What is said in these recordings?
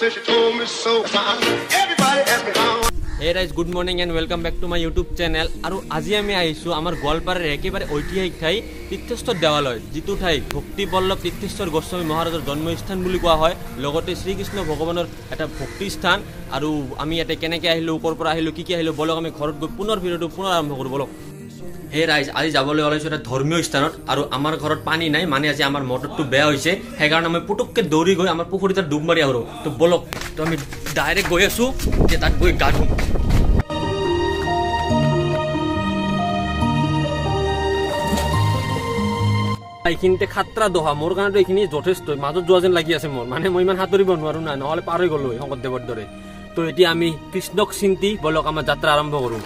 said she told me so. Everybody asked me how. Hey guys, good morning and welcome back to my YouTube channel. आरो आजी आमी आइसु आमार गोलपारार एकेबारे ऐतिहासिक ठाई तीर्थेश्वर देवालय जीतु ठाई भक्ति बल्लभ तीर्थेश्वर गोस्वामी महाराजर जन्मस्थान बुली कोआ हय लगते श्रीकृष्ण भगवानर एटा भक्ति स्थान आरो आमी एटा केनेके आइलो उपर पर आइलो की आइलो बोलक आमी घरत गई पुनर भिडियोटो पुनर आरम्भ करू बोलक। हे राइज आज जाबले ओलाइसो एटा धर्मीय स्थानत आरो आमार घरत पानी नाइ माने आज आमार मोटरटो बेया होइसे हे कारण आमी पुटुकके दौड़ी गई आमार पुखुरिटा डुब मारि आरो तो बोलक तो आमी डायरेक्ट गई आसु जे तात गई गाडू এইখিনিতে খাতৰা দহা মোৰ কাৰণে এইখিনি যথেষ্ট মাজত যোৱা যেন লাগি আছে মোৰ মানে মই ইমান হাতৰিব নোৱাৰো না নহলে পাৰ হৈ গ'লো শংকৰদেৱৰ দৰে তো এতিয়া আমি কৃষ্ণক চিন্তি বলক আমাৰ যাত্ৰা আৰম্ভ কৰো।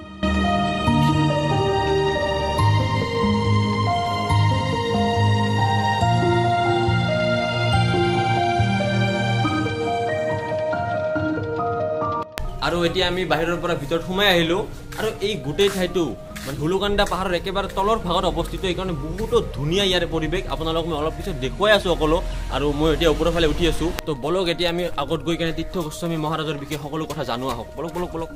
আৰু এতিয়া আমি বাহিৰৰ পৰা ভিতৰত সোমাই আহিলো আৰু এই গুটে ঠাইটো मैं हुलुकान्दा पहाड़ एक बार तलर भाग अवस्थित ये बहुत धुनिया यार परिवेश अपनक मैं अलग पीछे देखाई आसो और मैं इतना ऊपर फाले उठी आसो तो बोलक एट आगत गई तीर्थ गोस्वामी महाराजर विषय सको कथा जानू आक बोलक बोलक बोलक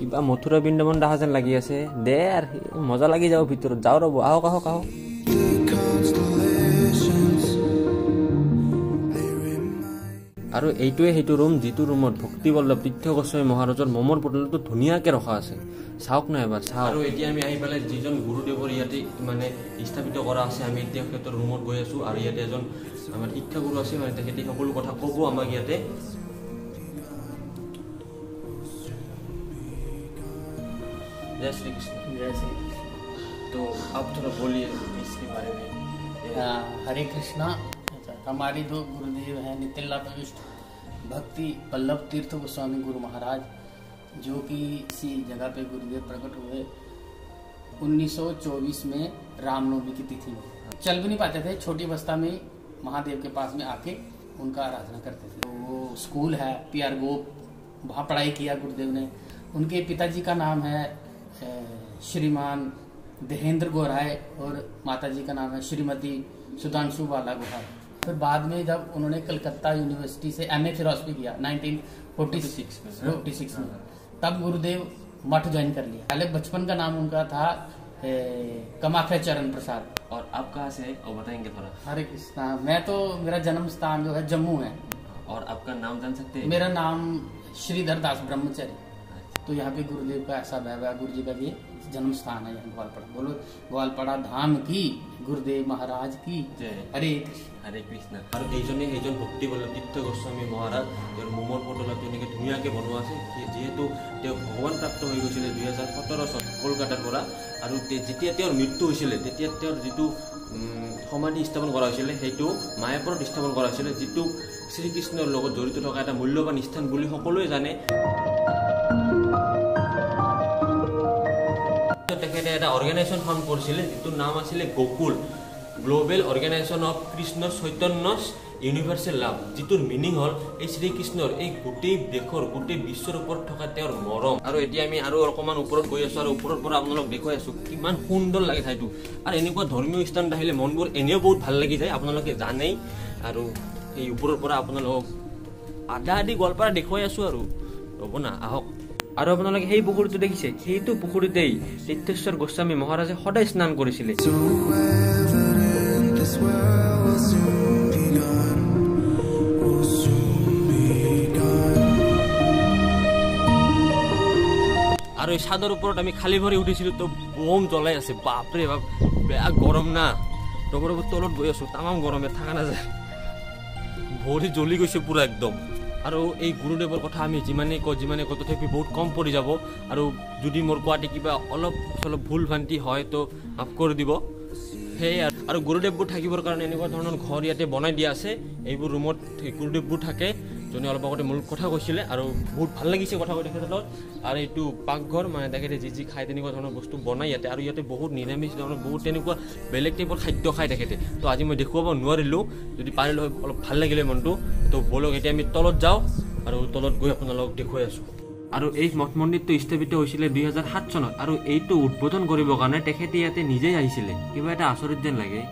क्या मथुरा बृंदावन दाहा जान लगी दे मजा लगी जाओ भर जाओ रब आहक आहक आहक और ये रूम जी रूम भक्ति बल्लभ तीर्थ गोस्वामी महाराजर मोमर पुतल तो धुनियाके रखा चावक ना एबार और इतना जी गुरुदेवर इते मानने स्थापित करा रूम गई आसो और इतने शिक्षा गुरु आज मैं सको कथा कब आम इते जय श्री कृष्ण। जय श्री कृष्ण। तो आप थोड़ा बोलिए इसके बारे में। हरे कृष्णा। हमारे जो गुरुदेव हैं नित्यलाभीष्ट भक्ति बल्लभ तीर्थ गोस्वामी गुरु महाराज जो कि इसी जगह पे गुरुदेव प्रकट हुए 1924 में रामनवमी की तिथि में। चल भी नहीं पाते थे, छोटी अवस्था में महादेव के पास में आके उनका आराधना करते थे। तो वो स्कूल है PR गोप, वहाँ पढ़ाई किया गुरुदेव ने। उनके पिताजी का नाम है श्रीमान देहेंद्र गोराय और माता जी का नाम है श्रीमती सुधांशु बाला। फिर बाद में जब उन्होंने कलकत्ता यूनिवर्सिटी से MA फिलॉसफी किया 1946 में, तब गुरुदेव मठ ज्वाइन कर लिया। पहले बचपन का नाम उनका था कमाख्या चरण प्रसाद। और आप कहाँ से बताएंगे थोड़ा? हरे कृष्णा, मैं तो मेरा जन्म स्थान जो है जम्मू है। और आपका नाम जान सकते हैं? मेरा नाम श्रीधर दास ब्रह्मचारी। तो यहाँ पे गुरुदेव का ऐसा वैभव, गुरु जी का ये जन्म स्थान है यहाँ ग्वालपाड़ा। बोलो ग्वालपाड़ा धाम की गुरुदेव महाराज की जय। हरे कृष्ण हरे कृष्ण। और भक्ति बल्लभ तीर्थ गोस्वामी महाराज मोमर पटल धुनियाके बनवा जीतु भगवान प्राप्त हो गई 2017 सन कलकातार पर। और जैसे मृत्यु जी समाधि स्थापन कर मायापुर स्थापन कर जी श्रीकृष्णर जड़ित थका मूल्यवान स्थान सकोए जाने ऑर्गेनाइजेशन फॉर्म करছিলে जितुर नाम आছিলে Gokul global organisation of Krishna Chaitanya universal लाभ जितुर मीनिंग हल श्रीकृष्णर एक गोटे देशर गोटे विश्वर ऊपर थका तेर मरम। और एटा आमी आरो अलकमान ऊपर गई आसो और ऊपर पर आपनलक देखै आसो किमान सुंदर लागे ठाइटु। और एनेको धर्मीय स्थान आहिले मनबोर एने बहुत ভাল লাগি যায় आपनलके जानेই। और এই ऊपर पर आपनलक आधा आधी गल्पारा देखै आसो और रबना आहक। और अपने সেই পুখুৰীটো দেখিছে সেইটো পুখুৰীতেই তীৰ্থেশ্বৰ গোস্বামী মহাৰাজে সদায় স্নান কৰিছিলে। और চাদৰ ওপৰত আমি খালি ভৰি উঠিছিলো তো বম জ্বলাই আছে বাপৰে বাপ বেয়া গৰম না তলৰ তলত গৈ আছো তামাম গৰমে থাকা নাযায় ভৰি জ্বলি গৈছে পুৰা একদম। और ये गुरुदेवर कथा जिमाने कौ जिमाने कौ तथापि बहुत कम पड़ जा और जो मोर क्या क्या अलग चल भूल भांति है तो माफ कर दी सर। गुरुदेवबूर थकिर कारण एने घर इतने बनाई दिया रूम गुरुदेवबूर थके जो अलग आगते मूल कथा कैसे और बहुत भल लगे कथा कहते और यू पाकघर मानने जी जी खाए बस्तु बनाई और इतने बहुत निरामिष बहुत बेलेग टाइपर खाद्य खाए तो आज मैं देखा नो जो पारे अलग भल लगे मन तो। बोलक इतना तलत जाओ और तलत गई अपना देखा आसो। और ये मठ मंदिर तो स्थापित होती 2007 सन और यू उद्बोधन करते निजे आसरित जेन लगे।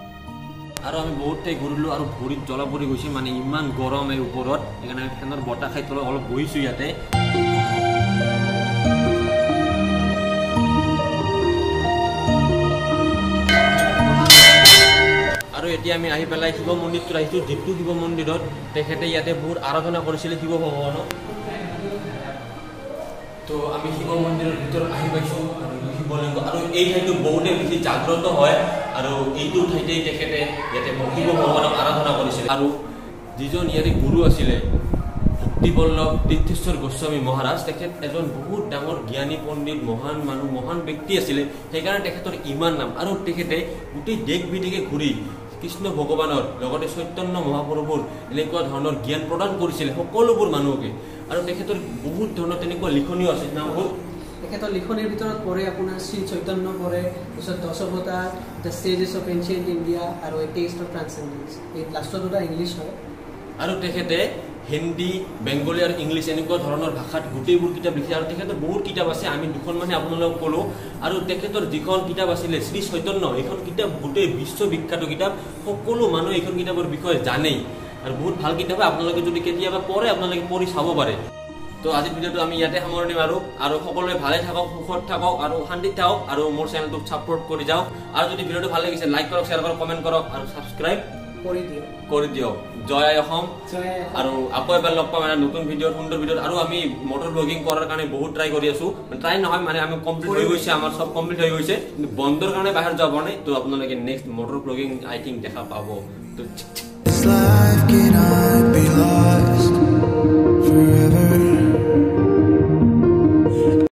और आम बहुत घूरल और भूरी जलाभरी गई मैं इमान गरम ऊपर फैनर बता खाई तल अलग बहस इते और इतना पे शिव मंदिर जीप शिव मंदिर इते बहुत आराधना कर शिव भगवान तो आम शिव मंदिर भर शिवलिंग और ठाई बहुते बेसि जाग्रत है और यू ठाईते शिव भगवान आराधना कर जीजन इते गुरु आছিলে भक्ति बल्लभ तीर्थेश्वर गोस्वामी महाराज एजन बहुत डांगर ज्ञानी पंडित महान मानु महान व्यक्ति आছিলে तखतर इमान नाम और गोटे देश विदेशे घूरी कृष्ण भगवान चैतन्य महाप्रभुर एने ज्ञान प्रदान कर मानुके और तखतर बहुत धरण लिखनी आछे नाम हल तक लिखनिर भर पड़े अपना श्री चैतन्य पड़े तक दस अवतार the stages of ancient India और a taste of transcendence last दूटा इंग्लिश है और तखते हिंदी बेंगली और इंग्लिश एनेक भाषा गोटेबूर किताब लिखे और तक बहुत किताब आसे आम दुखन माने अपना कलो और तक जीवन किताब आছিলে श्री चैतन्य ये किताब गोटे विश्वविख्यात किताब सको मानु ये किताबर विषय जाने और बहुत भल किताब आपन जो पढ़े अपने पढ़ी चाब पे तो आज भिडियो इते सामरणी मारो और सकोलों भाई थक सुखत थक और शांति थक और मोर चैनल सपोर्ट कर जाओ और जो भिडियो भाई लगे लाइक कर शेयर कर कमेंट कर और सब्सक्राइब कर दियो जय असम और आपको एबार लग पाम नतुन भिडियो सुंदर भिडियो और आम मोटर ब्लॉगिंग करार कारण बहुत ट्राई कर ट्राई ना माने आम कमप्लीट सब कमप्लीट बंदर कारण बाहर जाने तो अपने next motor blogging I think देखा पा तो